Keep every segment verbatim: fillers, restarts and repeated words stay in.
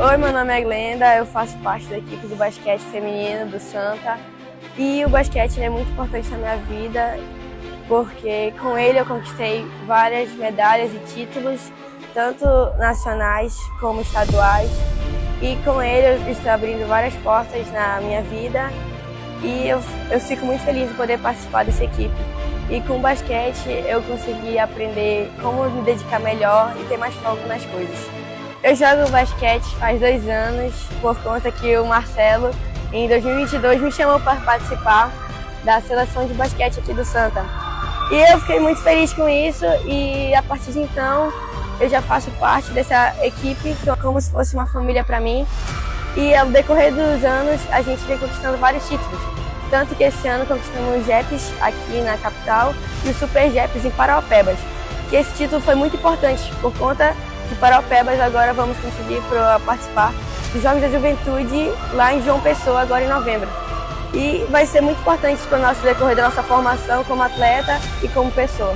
Oi, meu nome é Glenda, eu faço parte da equipe do basquete feminino do Santa e o basquete é muito importante na minha vida porque com ele eu conquistei várias medalhas e títulos, tanto nacionais como estaduais, e com ele eu estou abrindo várias portas na minha vida e eu, eu fico muito feliz de poder participar dessa equipe. E com o basquete eu consegui aprender como me dedicar melhor e ter mais foco nas coisas. Eu jogo basquete faz dois anos, por conta que o Marcelo, em dois mil e vinte e dois, me chamou para participar da seleção de basquete aqui do Santa. E eu fiquei muito feliz com isso e, a partir de então, eu já faço parte dessa equipe, como se fosse uma família para mim. E, ao decorrer dos anos, a gente vem conquistando vários títulos. Tanto que esse ano conquistamos os J E Ps aqui na capital e os Super J E Ps em Parauapebas. Que esse título foi muito importante, por conta de Parauapebas, agora vamos conseguir participar dos Jogos da Juventude lá em João Pessoa, agora em novembro. E vai ser muito importante para o nosso decorrer da nossa formação como atleta e como pessoa.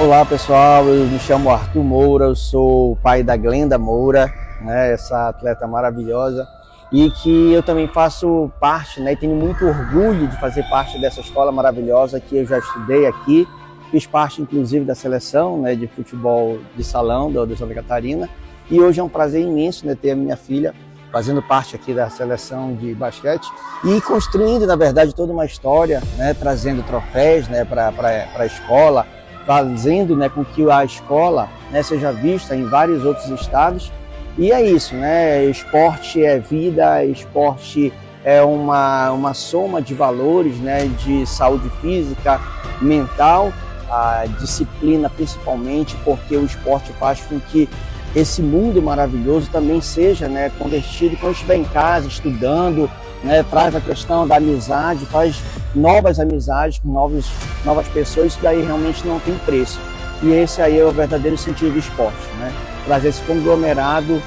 Olá pessoal, eu me chamo Arthur Moura, eu sou o pai da Glenda Moura, né, essa atleta maravilhosa, e que eu também faço parte, né, e tenho muito orgulho de fazer parte dessa escola maravilhosa que eu já estudei aqui. Fiz parte, inclusive, da seleção, né, de futebol de salão do, do Santa Catarina. E hoje é um prazer imenso, né, ter a minha filha fazendo parte aqui da seleção de basquete e construindo, na verdade, toda uma história, né, trazendo troféus, né, para a escola, fazendo, né, com que a escola, né, seja vista em vários outros estados. E é isso, né? Esporte é vida, esporte é uma, uma soma de valores, né? De saúde física, mental, a disciplina principalmente, porque o esporte faz com que esse mundo maravilhoso também seja, né, convertido quando estiver em casa, estudando, né, traz a questão da amizade, faz novas amizades com novos, novas pessoas, isso daí realmente não tem preço. E esse aí é o verdadeiro sentido do esporte, né? Trazer esse conglomerado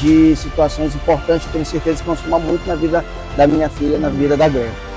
de situações importantes, tenho certeza que vão somar muito na vida da minha filha, na vida da Glenda.